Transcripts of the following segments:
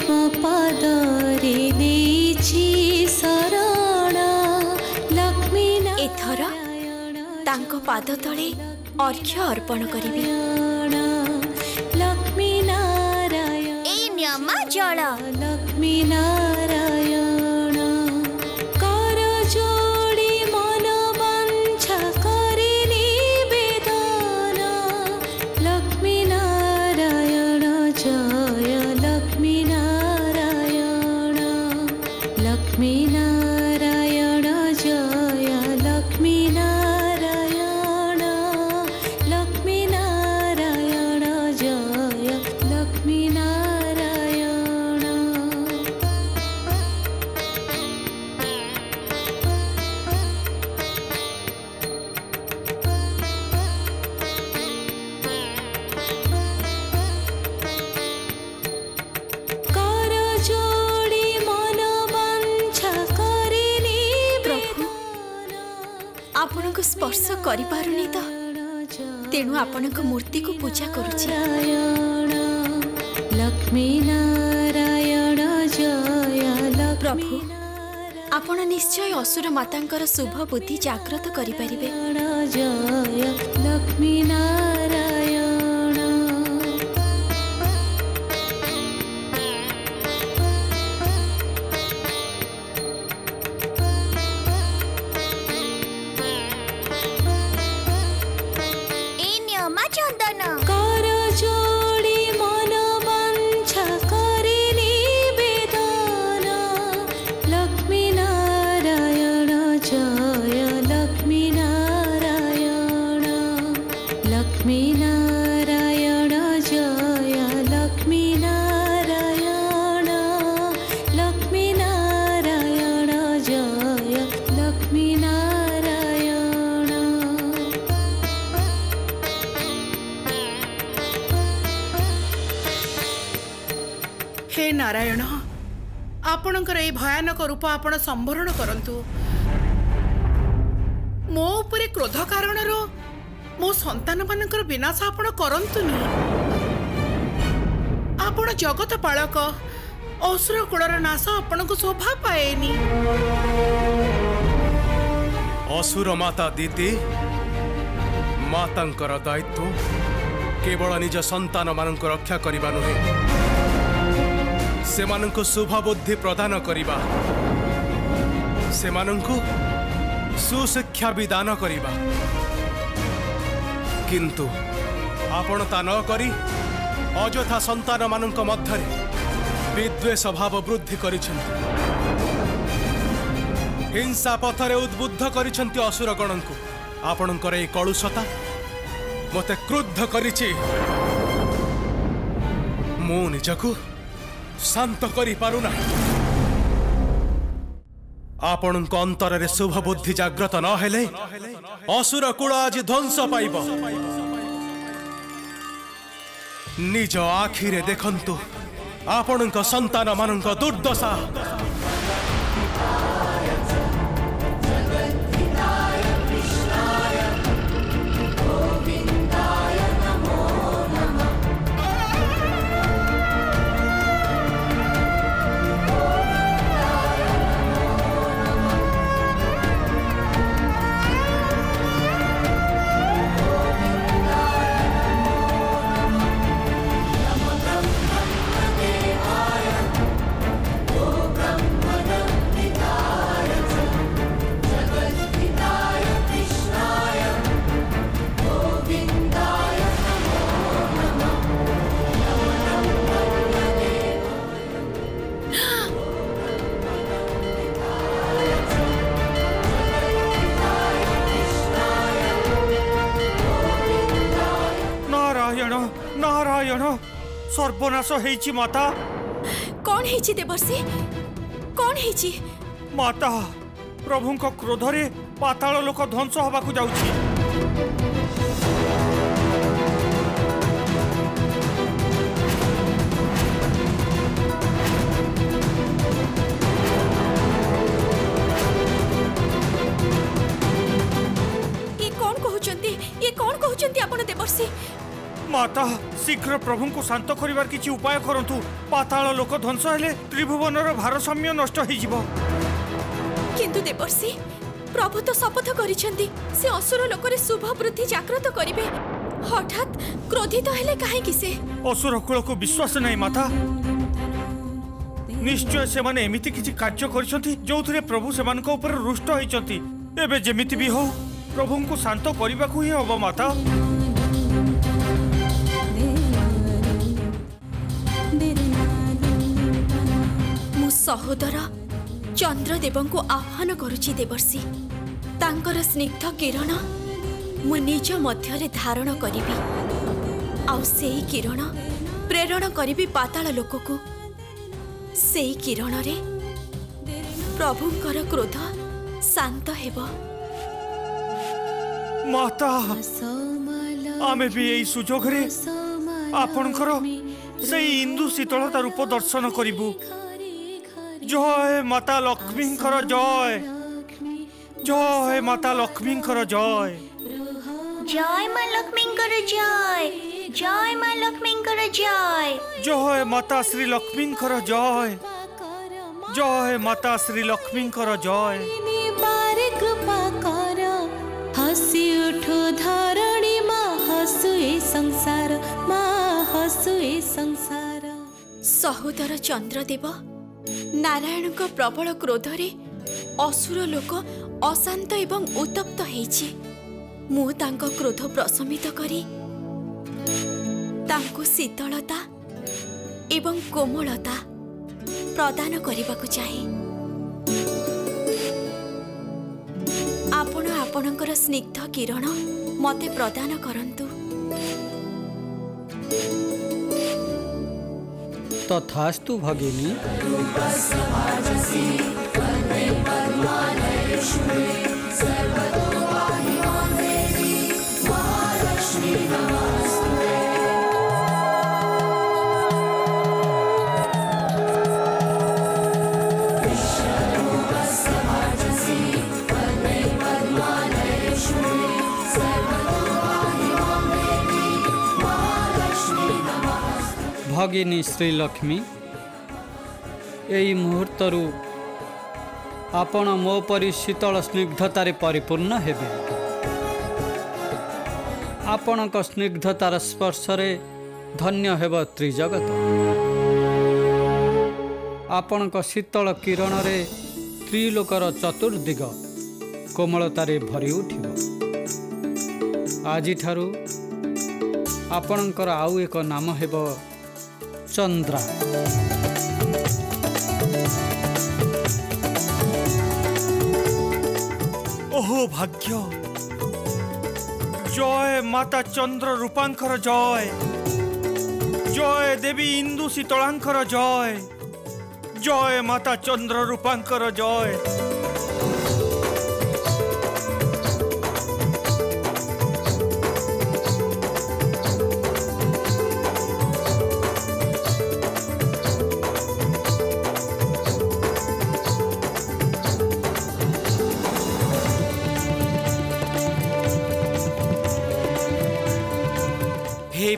ତୋ ପାଦରେ ଦେଇଛି ଶରଣା ଲକ୍ଷ୍ମୀ। ଏଥର ତାଙ୍କ ପାଦ ତଳେ ଅର୍ଘ୍ୟ ଅର୍ପଣ କରିବି। ଲକ୍ଷ୍ମୀ ନାରାୟଣ ଏଇ ନିୟମ ଜଳ ଲକ୍ଷ୍ମୀ ନାରାୟଣ କର ଯୋଡ଼ି ମନ ବାଞ୍ଛା କରି ନିବେଦନ। ଲକ୍ଷ୍ମୀ ନାରାୟଣ ଜୟ ଲକ୍ଷ୍ମୀ ନାରାୟଣ ଲକ୍ଷ୍ମୀ ନାରାୟଣ ଜୟ ଲକ୍ଷ୍ମୀ ନାରାୟଣ ଲକ୍ଷ୍ମୀ ନାରାୟଣ ଜୟ ଲକ୍ଷ୍ମୀ ନାରାୟଣ। କର ଯୋଡ଼ି ମନ ବାଞ୍ଛା କରି ନିବେଦନ। ଆପଣଙ୍କୁ ସ୍ପର୍ଶ କରିପାରୁନି ତ, ତେଣୁ ଆପଣଙ୍କ ମୂର୍ତ୍ତିକୁ ପୂଜା କରୁଛି। ଲକ୍ଷ୍ମୀ ନାରାୟଣ ଜୟ ପ୍ରଭୁ, ଆପଣ ନିଶ୍ଚୟ ଅସୁର ମାତାଙ୍କର ଶୁଭ ବୁଦ୍ଧି ଜାଗ୍ରତ କରିପାରିବେ। ଜୟ ଲକ୍ଷ୍ମୀ ନାରାୟଣ। ଏଇ ନିୟମ ଚନ୍ଦନ କର ଯୋଡ଼ି ମନ ବାଞ୍ଛା କରି ନିବେଦନ। ଲକ୍ଷ୍ମୀ ନାରାୟଣ ଜୟ ଲକ୍ଷ୍ମୀ ନାରାୟଣ ଲକ୍ଷ୍ମୀ ନାରାୟଣ ଜୟ ଲକ୍ଷ୍ମୀ ନାରାୟଣ ଲକ୍ଷ୍ମୀ ନାରାୟଣ ଜୟ ଲକ୍ଷ୍ମୀ ନାରାୟଣ। ହେ ନାରାୟଣ, ଆପଣଙ୍କର ଏହି ଭୟାନକ ରୂପ ଆପଣ ସମ୍ବରଣ କରନ୍ତୁ। ମୋ ଉପରେ କ୍ରୋଧ କାରଣରୁ ମୋ ସନ୍ତାନମାନଙ୍କର ବିନାଶ ଆପଣ କରନ୍ତୁନି। ଆପଣ ଜଗତ ପାଳକ, ଅସୁର କୁଳର ନାଶ ଆପଣଙ୍କୁ ଶୋଭା ପାଏନି। ଅସୁର ମାତା ଦିତି ମାତାଙ୍କର ଦାୟିତ୍ୱ କେବଳ ନିଜ ସନ୍ତାନମାନଙ୍କୁ ରକ୍ଷା କରିବା ନୁହେଁ, ସେମାନଙ୍କୁ ଶୁଭବୁଦ୍ଧି ପ୍ରଦାନ କରିବା, ସେମାନଙ୍କୁ ସୁଶିକ୍ଷା ବିଦାନ କରିବା। କିନ୍ତୁ ଆପଣ ତା ନ କରି ଅଯଥା ସନ୍ତାନମାନଙ୍କ ମଧ୍ୟରେ ବିଦ୍ୱେଷ ଭାବ ବୃଦ୍ଧି କରିଛନ୍ତି। ହିଂସା ପଥରେ ଉଦ୍ବୁଦ୍ଧ କରିଛନ୍ତି ଅସୁରଗଣଙ୍କୁ। ଆପଣଙ୍କର ଏହି କଳୁଷତା ମୋତେ କ୍ରୁଦ୍ଧ କରିଛି। ମୁଁ ନିଜକୁ ଶାନ୍ତ କରିପାରୁନାହିଁ। ଆପଣଙ୍କ ଅନ୍ତରରେ ଶୁଭ ବୁଦ୍ଧି ଜାଗ୍ରତ ନ ହେଲେ ଅସୁର କୁଳ ଆଜି ଧ୍ୱଂସ ପାଇବ। ନିଜ ଆଖିରେ ଦେଖନ୍ତୁ ଆପଣଙ୍କ ସନ୍ତାନମାନଙ୍କ ଦୁର୍ଦ୍ଦଶା। ନାରାୟଣ ନାରାୟଣ, ସର୍ବନାଶ ହେଇଛି ମାତା। କଣ ହେଇଛି ଦେବର୍ଷି, କଣ ହେଇଛି? ମାତା, ପ୍ରଭୁଙ୍କ କ୍ରୋଧରେ ପାତାଳ ଲୋକ ଧ୍ୱଂସ ହେବାକୁ ଯାଉଛି। माता शीघ्र प्रभु को शांत करिवार किछि उपाय करंतु। पाताल लोक ध्वंस हेले त्रिभुवनर भारसाम्य नष्ट होइ जिवो। किंतु देवर्षि प्रभु तो शपथ करिसेंती से असुर लोक रे शुभ वृद्धि जागृत करिवे। हठात क्रोधित हेले काहे कि से असुर कुल को विश्वास नै माता। निश्चय से माने एमिति किछि कार्य करिसेंती जोथरे प्रभु से मानक ऊपर रुष्ट होइचंती। एबे जेमिति भी हो प्रभु को शांत करने हम माता। मो सहोदर चंद्रदेव को आह्वान करुची देवर्षि। तांकर स्निग्ध किरण मु निज मध्य धारण करी आई किरण प्रेरण करी पाताल लोक को। से किरण रे प्रभुंकर क्रोध शांत हेबो। माता आमे भी यही सुजोग रे आपणकर सही हिंदू शीतलता रूप दर्शन करिबू। जय माता लक्ष्मींकर जय। जय माता लक्ष्मींकर जय। जय मां लक्ष्मींकर जय। जय मां लक्ष्मींकर जय। जय माता श्री लक्ष्मींकर जय। जय माता श्री लक्ष्मींकर जय। हसी उठो धारणी माँ हसुए संसार माँ हसुए संसार। सहोदर चंद्रदेव नारायण का प्रबल क्रोध रे असुर लोक अशांत एवं उत्तप्त होइछि। मु तांको क्रोध प्रशमित करी तांको शीतलता एवं कोमलता प्रदान करिबाकु चाहे। आपण आपणकर स्निग्ध किरण मते प्रदान करंतु। तथास्तु भगिनी। भगिनी श्रीलक्ष्मी यही मुहूर्त आपण मोपरी शीतल स्निग्धतार परिपूर्ण हेबे। आपण को स्निग्धतार स्पर्श रे धन्य हेब त्रिजगत। आपण को शीतल किरण रे त्रिलोकर चतुर्दिग कोमलतार भरी उठिबो। आजि थारु आपणकर आउ एक नाम हेबो चंद्रा। ओहो भाग्य। जय माता चंद्र रूपांकर जय। जय देवी इंदु शीतलांकर जय। जय माता चंद्र रूपांकर जय।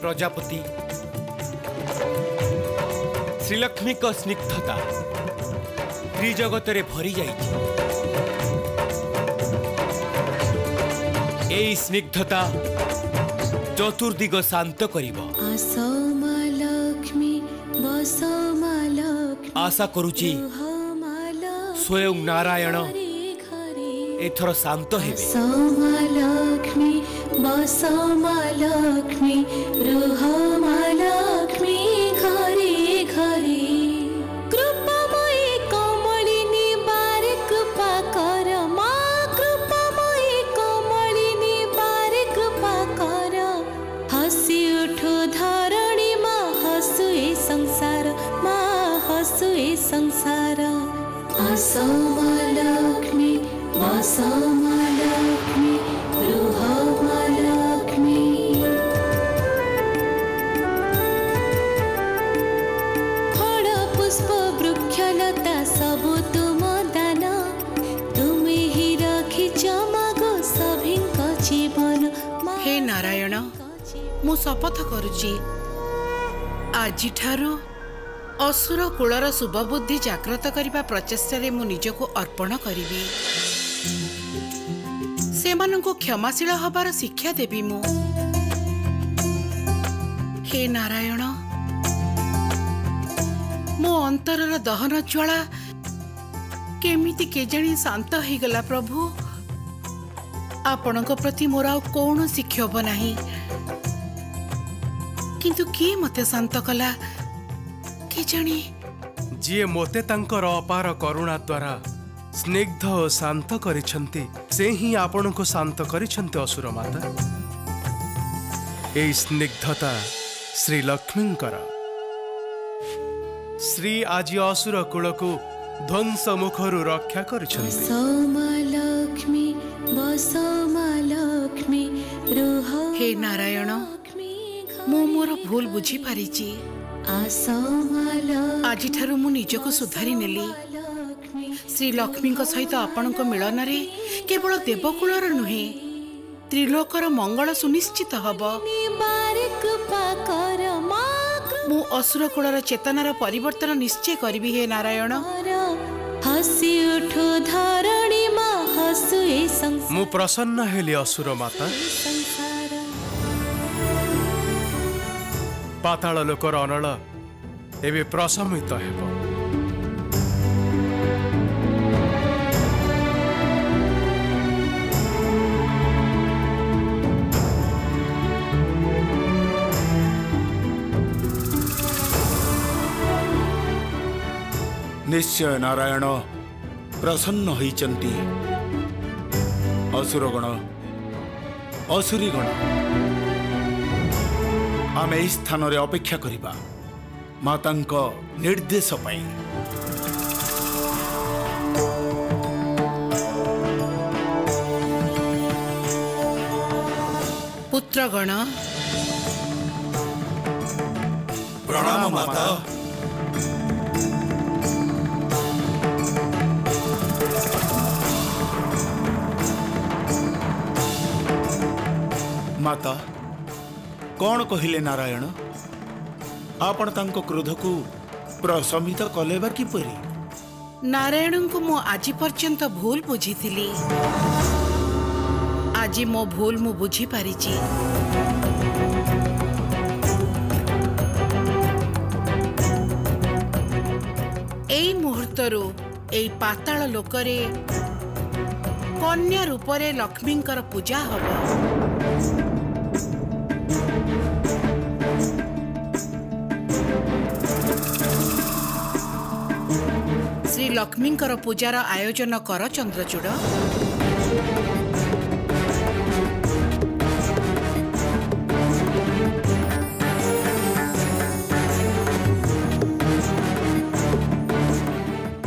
प्रजापति श्रीलक्ष्मी का स्निग्धता त्रिजगत भरी जाई। स्निग्धता चतुर्दिग शांत करिबो। आशा करुची स्वयं नारायण एथर शांत हेबे। बसा लक्ष्मी रह लक्ष्मी घरे घरे कृपामय कमलिनी बारे कृपा कर माँ। कृपामय कमलिनी बारे कृपा कर। हसी उठो धरणी माँ हसुए संसार माँ हसुए संसार। आसो माँ लक्ष्मी बसा माँ लक्ष्मी रह। मु शपथ करुची आज असुर कूलर शुभबुद्धि जाग्रत करने प्रचेष्टे मु निजको अर्पण करी से क्षमाशील हबार शिक्षा देवी मु हे नारायण मो अंतरर दहन ज्वाला केमिति केजाणी शांत हो गला प्रभु आपण प्रति मोर आउ कौन क्षोभ ना किंतु किए मते शांत कला जी मोते तंकर अपार करुणा द्वारा स्निग्ध और शांत करिछंती से ही आपण को शांत करिछंती असुर माता ए स्निग्धता श्री लक्ष्मींकर श्री आज असुर कुल को ध्वंस मुखरु रक्षा करिछंती। हे नारायण मु मोर भूल बुझी पारिछि आजि ठारु मु निजको सुधारी नेली श्री लक्ष्मी को सहित आपण को मिलन रे केवल देवकुलर नुहे त्रिलोकर मंगल सुनिश्चित हब। मु असुर कुलर चेतनार परिवर्तन निश्चय करिबि। हे नारायण मु प्रसन्न हेली असुर माता पाताल लोकर अनल एवं प्रशमित हेब। निश्चय नारायण प्रसन्न होइचंती असुरगण असुरीगण आमे इस स्थान रे अपेक्षा करिबा मातांको निर्देश पाई। पुत्रगण प्रणाम माता। माता कौन कहले नारायण आपण तांको क्रोध को प्रशमित कले बा किपरी? नारायण को मो आज पर्यंत भूल बुझी थिली आज मो भूल मु बुझी पारिची। एई मुहूर्तरो एई पाताल लोकरे कन्या रूपरे लक्ष्मींकर पूजा हबो। श्री लक्ष्मींकर पूजार आयोजन कर चंद्रचूड़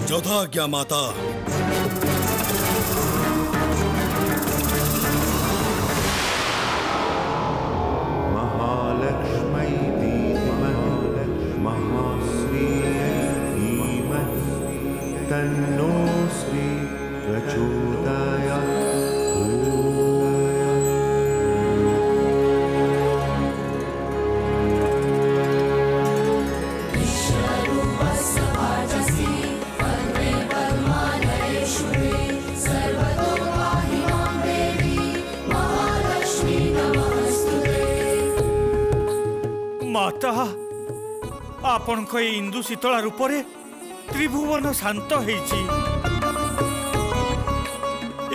जोधा क्या माता। माता आपण को ये इंदु शीतला रूपरे त्रिभुवन शांत होईची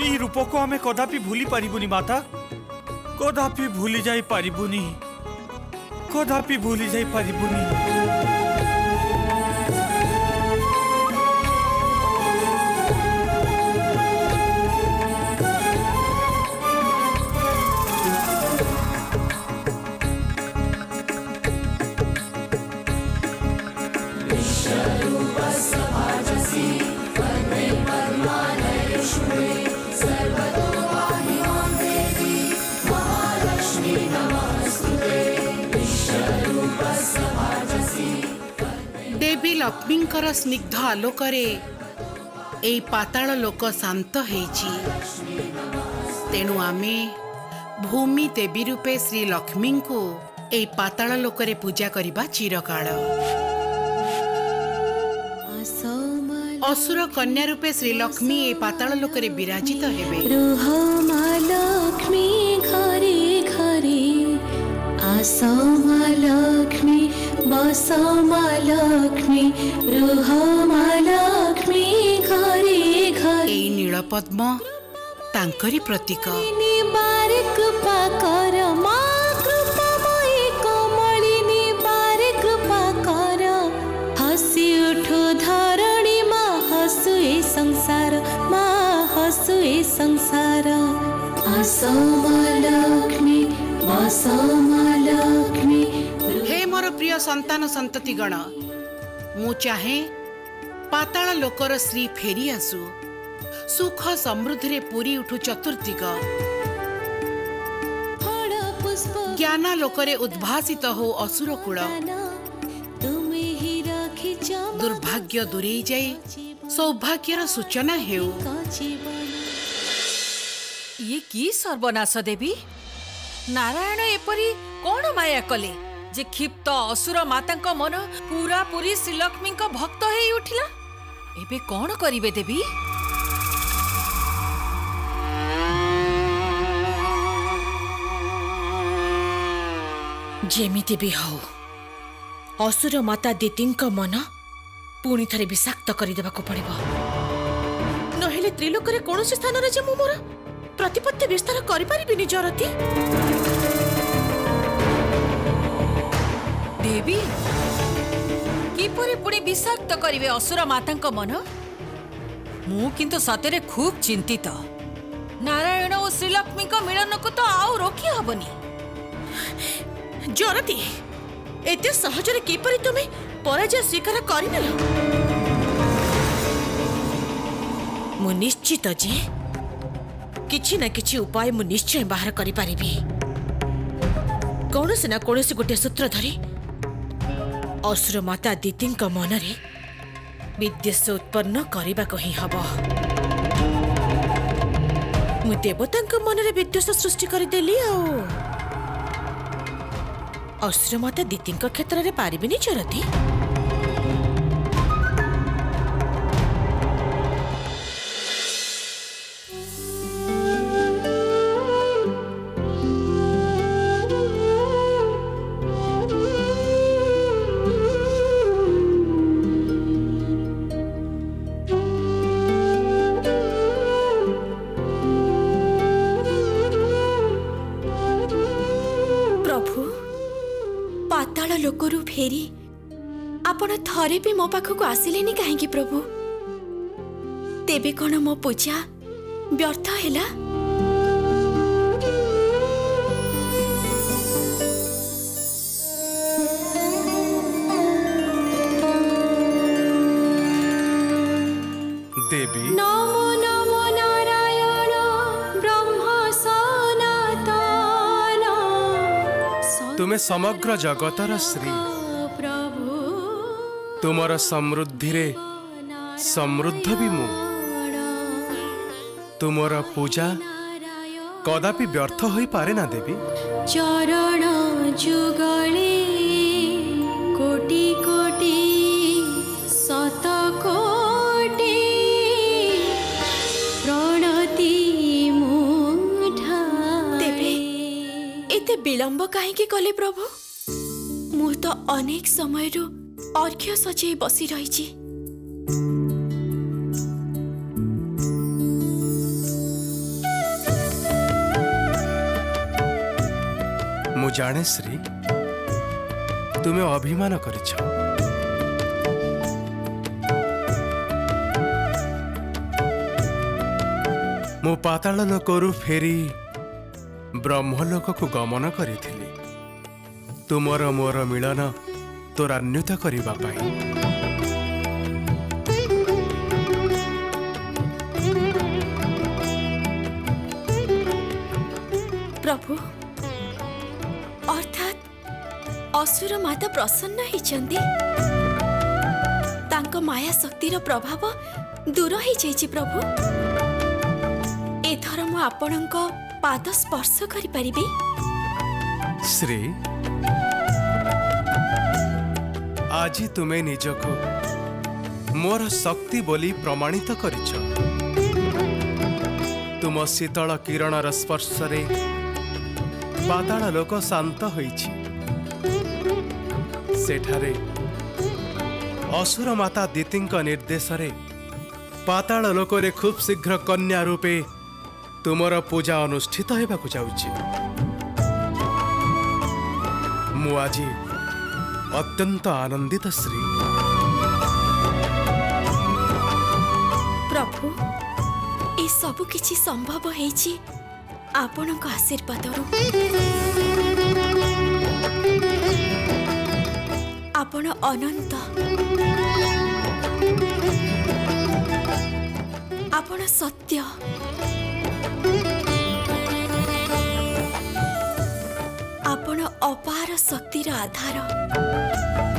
ई रूप को हमें कदापि भूली पारिबुनी माता। कदापि भूली जाई पारिबुनी कदापि भूली जाई पारिबुनी। देवी लक्ष्मींकर स्निग्ध आलोकरे एई पाताल लोक शांत होईची तेणु आमे भूमि देवी रूपे श्री लक्ष्मी को ए पाताल लोकरे पूजा करिबा चिरकाल। असुर कन्या रूपे श्री लक्ष्मी ए पाताल लोकरे विराजित हेबे। रोह मा लक्ष्मी घरे घरे आसो मा लक्ष्मी बसो मा लक्ष्मी रोह मा लक्ष्मी घरे घरे। ए नीलपद्म तांकरी प्रतीक। संसार हे मोर प्रिय संतान संतति गण, मु चाहे पाताल लोकर श्री फेरी आसु, सुख समृद्धि पूरी उठु चतुर्दिग, ज्ञान लोकरे उद्भासित हो असुर कूल, दुर्भाग्य दूरे जाए सौभाग्यर सूचना हेउ। ये की सर्वनाश देवी, नारायण एपरी कौन माया कले जे क्षिप्त असुर माता मन पूरा पूरी श्रीलक्ष्मी भक्त हो उठिला। एबे कौन करिवे देवी? जेमिति भी हो असुर माता दीति मन पुणी थे विषाक्त करदेवा पड़े, नहेले त्रिलोक रे कौन से स्थान रे जे मु मोरा प्रतिपत्ति विस्तार करी जरती देवी किपरी विषाक्त करिवे असुर माता मन। मु किंतु सतरे खूब चिंतित, नारायण और श्रीलक्ष्मी मिलन को तो आउ रोकी हबनी। जरती एते सहजरे किपरी तुम्हें पराजय स्वीकार करिनल? मु निश्चित जे किछि ना किछि उपाय मु निश्चय बाहर करि पारिबी। कौनसी ना कौनसी गोटे सूत्र धरी असुर माता दीति मन रे विद्वेष उत्पन्न करने को हिं हब। मु देवता मन रे विद्वेष सृष्टि करदेली, असुर माता दीति क्षेत्र में पारिबिनी चरती। लोकरू फेरी आपण थरे भी मो पाखक आसिलेनी काहेकि प्रभु? तेबे कोन मो पूजा व्यर्थ हैला? देवी नमो नमो नारायण ब्रह्म सनातन, तुम्हें समग्र जगतर श्री, तुमर समृद्धि रे समृद्ध भी मु, तुमर पूजा कदापि व्यर्थ होई पारे ना देवी। चरण जुगले कोटि कोटि सत कोटि प्रणति मु देवी, एते विलंब काहे के कले प्रभु? तो अनेक समय अर्घ्य सजे बसी रही। मु जाने श्री तुम्हें अभिमान करिछ, मु पाताल लोकरू फेरी ब्रह्मलोक को गमन करिथिली, तुमर मोर मिलन त्वरान्वित करने पाई। प्रभु अर्थात असुर माता प्रसन्न होइछन्ती, तांको माया शक्तिर प्रभाव दूर हो जाइछि प्रभु। एथर मु आपणको पाद स्पर्श करि परिबी? श्री आज तुम्हें निजको मोर शक्ति बोली प्रमाणित करिछ। तुम शीतल किरण स्पर्श रे बादल लोक शांत होइछि। सेठारे असुर माता दीति निर्देश पाताल लोक रे खूब शीघ्र कन्या रूपे तुमर पूजा अनुष्ठित होगा जाऊँगी। मु आज अत्यंत आनंदित श्री। प्रभु ये सब किछि संभव होइछि आपण को आशीर्वाद। आपण अनंत आपण सत्य आपण अपार शक्तिर आधार।